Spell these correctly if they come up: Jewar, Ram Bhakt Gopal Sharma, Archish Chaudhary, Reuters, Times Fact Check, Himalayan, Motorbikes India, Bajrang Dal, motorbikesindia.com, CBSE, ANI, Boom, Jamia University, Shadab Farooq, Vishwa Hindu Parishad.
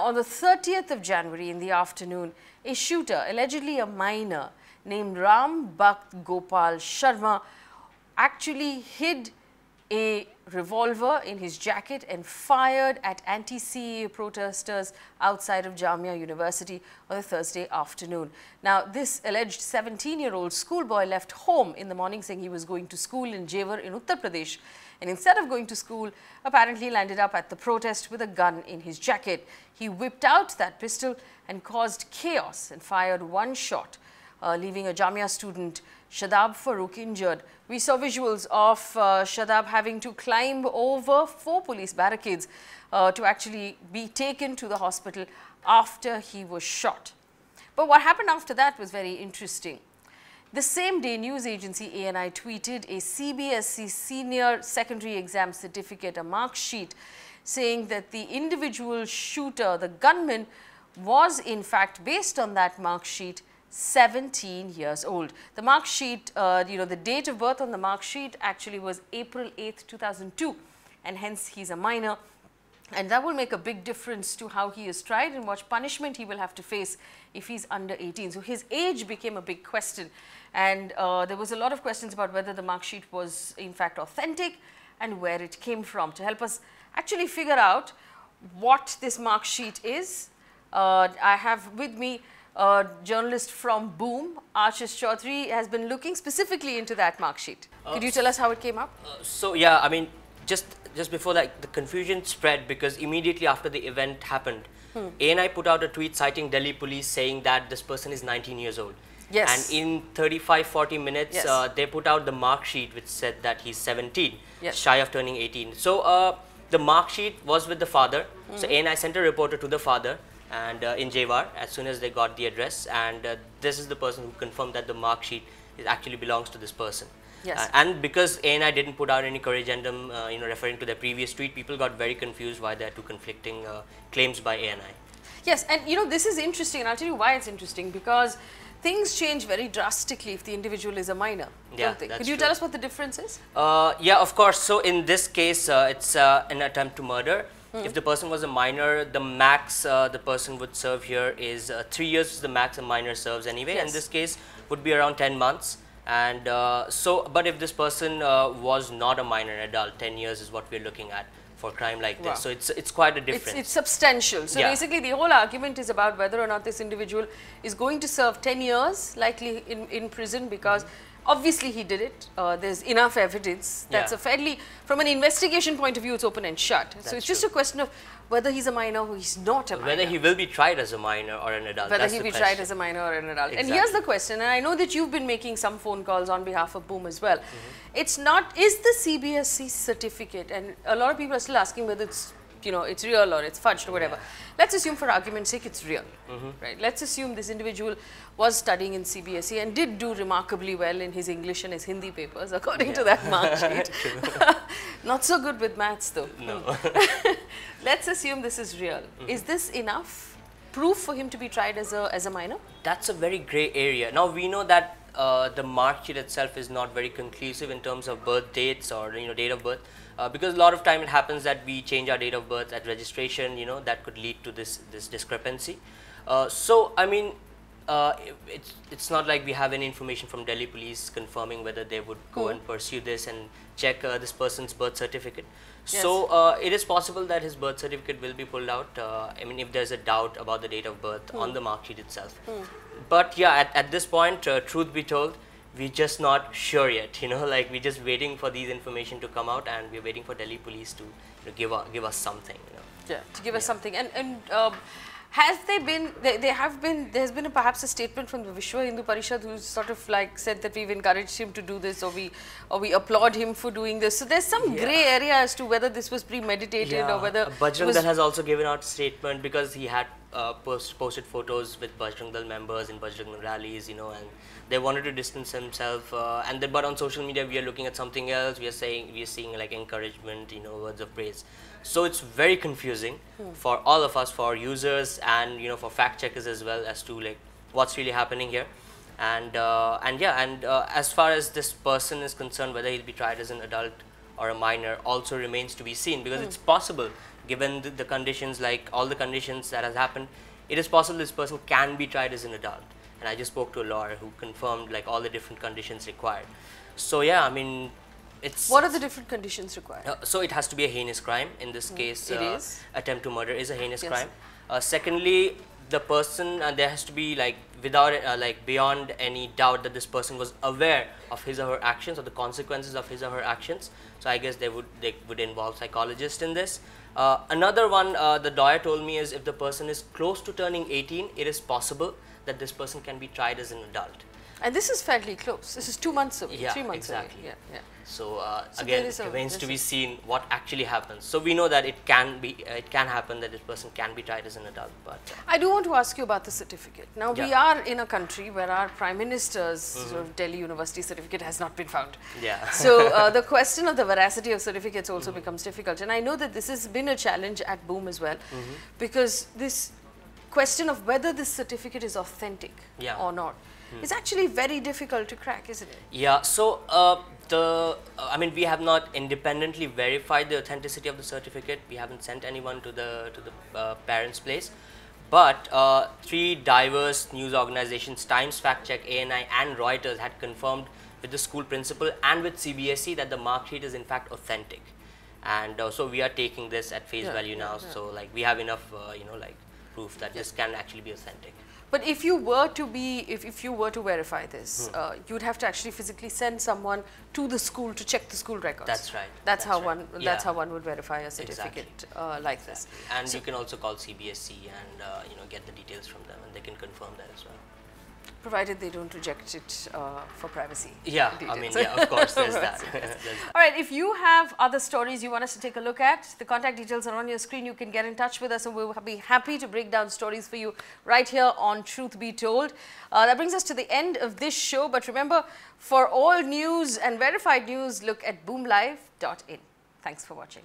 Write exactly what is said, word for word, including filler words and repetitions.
On the thirtieth of January in the afternoon, a shooter, allegedly a miner named Ram Bhakt Gopal Sharma, actually hid a revolver in his jacket and fired at anti-C E A protesters outside of Jamia University on a Thursday afternoon. Now, this alleged seventeen-year-old schoolboy left home in the morning saying he was going to school in Jewar in Uttar Pradesh, and instead of going to school, apparently landed up at the protest with a gun in his jacket. He whipped out that pistol and caused chaos and fired one shot, Uh, leaving a Jamia student, Shadab Farooq, injured. We saw visuals of uh, Shadab having to climb over four police barricades uh, to actually be taken to the hospital after he was shot. But what happened after that was very interesting. The same day, news agency A N I tweeted a C B S E senior secondary exam certificate, a mark sheet, saying that the individual shooter, the gunman, was in fact, based on that mark sheet, seventeen years old. The mark sheet, uh, you know, the date of birth on the mark sheet actually was April eighth, two thousand two, and hence he's a minor, and that will make a big difference to how he is tried and what punishment he will have to face if he's under eighteen. So his age became a big question, and uh, there was a lot of questions about whether the mark sheet was in fact authentic and where it came from. To help us actually figure out what this mark sheet is, uh, I have with me Uh, journalist from Boom, Archish Chaudhary, has been looking specifically into that mark sheet. Uh, Could you tell us how it came up? Uh, so yeah, I mean, just just before that, the confusion spread because immediately after the event happened, hmm. A N I put out a tweet citing Delhi police saying that this person is nineteen years old. Yes. And in thirty-five, forty minutes, yes, uh, they put out the mark sheet which said that he's seventeen, yes, shy of turning eighteen. So uh, the mark sheet was with the father. Mm-hmm. So A N I sent a reporter to the father and uh, in Jewar, as soon as they got the address, and uh, this is the person who confirmed that the mark sheet is actually belongs to this person. Yes. Uh, and because A N I didn't put out any corrigendum, uh, you know, referring to their previous tweet, people got very confused why there are two conflicting uh, claims by A N I. Yes, and you know, this is interesting, and I'll tell you why it's interesting, because things change very drastically if the individual is a minor, yeah, don't they? Could you true. tell us what the difference is? Uh, yeah, of course. So in this case, uh, it's uh, an attempt to murder. If the person was a minor, the max uh, the person would serve here is uh, three years is the max a minor serves anyway. Yes. In this case, would be around ten months. And uh, so, but if this person uh, was not a minor adult, ten years is what we're looking at for a crime like this. Wow. So it's it's quite a difference. It's, it's substantial. So yeah, basically, the whole argument is about whether or not this individual is going to serve ten years, likely in in prison, because Mm-hmm. obviously he did it. Uh, there's enough evidence. That's yeah. a fairly, from an investigation point of view, it's open and shut. That's so it's true. just a question of whether he's a minor or he's not a minor. Whether he will be tried as a minor or an adult. Whether he will be question. tried as a minor or an adult. Exactly. And here's the question, and I know that you've been making some phone calls on behalf of Boom as well. Mm-hmm. It's not, is the C B S E certificate, and a lot of people are still asking whether it's, you know, it's real or it's fudged or whatever. Yeah. Let's assume for argument's sake it's real, mm-hmm. right? Let's assume this individual was studying in C B S E and did do remarkably well in his English and his Hindi papers, according yeah. to that mark sheet. Not so good with maths though. No. Let's assume this is real. Mm-hmm. Is this enough proof for him to be tried as a, as a minor? That's a very grey area. Now, we know that Uh, the mark sheet itself is not very conclusive in terms of birth dates or, you know, date of birth, uh, because a lot of time it happens that we change our date of birth at registration, you know, that could lead to this this discrepancy. Uh, so, I mean, uh, it, it's, it's not like we have any information from Delhi police confirming whether they would go mm-hmm. and pursue this and check uh, this person's birth certificate. Yes. So, uh, it is possible that his birth certificate will be pulled out, uh, I mean, if there's a doubt about the date of birth mm. on the mark sheet itself. Mm. But yeah, at, at this point, uh, truth be told, we're just not sure yet, you know, like we're just waiting for these information to come out, and we're waiting for Delhi police to, you know, give, a, give us something, you know. Yeah, to give yeah. us something. And, and um, has there been, there, there have been, there's been a, perhaps a statement from the Vishwa Hindu Parishad who's sort of like said that we've encouraged him to do this, or we, or we applaud him for doing this. So there's some yeah. grey area as to whether this was premeditated yeah. or whether... Bajrang Dal has also given out a statement because he had Uh, post, posted photos with Bajrang Dal members in Bajrang rallies, you know, and they wanted to distance himself. Uh, and then, but on social media, we are looking at something else. We are saying, we are seeing like encouragement, you know, words of praise. So it's very confusing hmm. for all of us, for users, and you know, for fact checkers as well, as to like what's really happening here. and uh, and yeah, and uh, as far as this person is concerned, whether he'll be tried as an adult or a minor also remains to be seen, because mm. it's possible, given the, the conditions, like all the conditions that has happened, it is possible this person can be tried as an adult. And I just spoke to a lawyer who confirmed like all the different conditions required. So yeah, I mean, it's... What are the different conditions required? Uh, so it has to be a heinous crime. In this mm. case, it uh, is. attempt to murder is a heinous yes. crime. Uh, secondly, the person, uh, there has to be like without uh, like beyond any doubt that this person was aware of his or her actions or the consequences of his or her actions. So I guess they would they would involve psychologists in this. Uh, another one, uh, the lawyer told me, is if the person is close to turning eighteen, it is possible that this person can be tried as an adult. And this is fairly close. This is two months away, yeah, three months exactly. away. Yeah, yeah. So, uh, so again, it remains to be seen what actually happens. So we know that it can be, uh, it can happen that this person can be tried as an adult. But uh, I do want to ask you about the certificate. Now yeah. we are in a country where our Prime Minister's mm-hmm. sort of Delhi University certificate has not been found. Yeah. So uh, the question of the veracity of certificates also mm-hmm. becomes difficult. And I know that this has been a challenge at Boom as well, mm-hmm. because this question of whether this certificate is authentic yeah. or not. It's actually very difficult to crack, isn't it? Yeah, so uh, the, uh, I mean, we have not independently verified the authenticity of the certificate. We haven't sent anyone to the, to the uh, parents' place. But uh, three diverse news organizations, Times Fact Check, A N I and Reuters, had confirmed with the school principal and with C B S E that the mark sheet is in fact authentic. And uh, so we are taking this at face yeah, value now. Yeah, yeah. So like we have enough, uh, you know, like proof that yeah. this can actually be authentic. But if you were to be, if, if you were to verify this, hmm. uh, you'd have to actually physically send someone to the school to check the school records. That's right. That's, that's how right. one. Yeah. That's how one would verify a certificate exactly. uh, like exactly. this. And so you can also call C B S E and uh, you know, get the details from them, and they can confirm that as well. Provided they don't reject it uh, for privacy. Yeah, details. I mean, yeah, of course, there's that. There's all right, if you have other stories you want us to take a look at, the contact details are on your screen. You can get in touch with us and we'll be happy to break down stories for you right here on Truth Be Told. Uh, that brings us to the end of this show. But remember, for all news and verified news, look at boom live dot in. Thanks for watching.